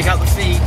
Check out the feed.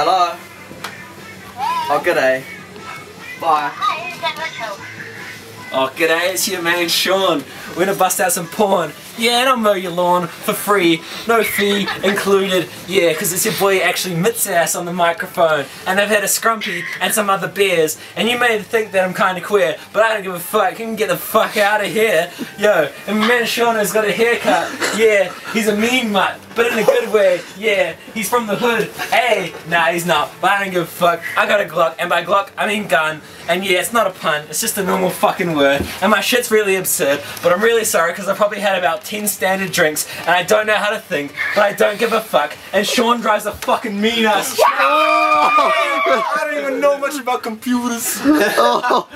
Hello. Oh, g'day. Bye. Hi, is that Mitchell? Oh, g'day, it's your man Sean. We're gonna bust out some porn. Yeah, and I'll mow your lawn for free, no fee included. Yeah, because it's your boy actually Mitsass on the microphone, and they've had a scrumpy and some other beers, and you may think that I'm kind of queer, but I don't give a fuck. You can get the fuck out of here. Yo, and man Sean has got a haircut. Yeah, he's a mean mutt, but in a good way. Yeah, he's from the hood. Hey, nah, he's not, but I don't give a fuck. I got a Glock, and by Glock I mean gun, and yeah, it's not a pun, it's just a normal fucking word, and my shit's really absurd, but I'm really sorry because I probably had about 10 standard drinks, and I don't know how to think, but I don't give a fuck, and Sean drives a fucking mean ass truck. Oh, I don't even know much about computers. Oh.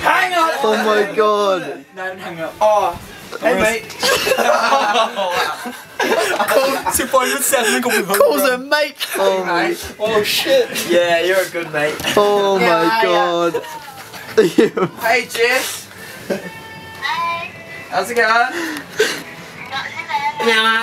Hang up! Oh my god. No, I didn't hang up. Oh, hey mate. Calls her mate. Oh, mate. Oh shit. Yeah, you're a good mate. Oh yeah, my god. Hey Jess. Hey. How's it going? Not too bad.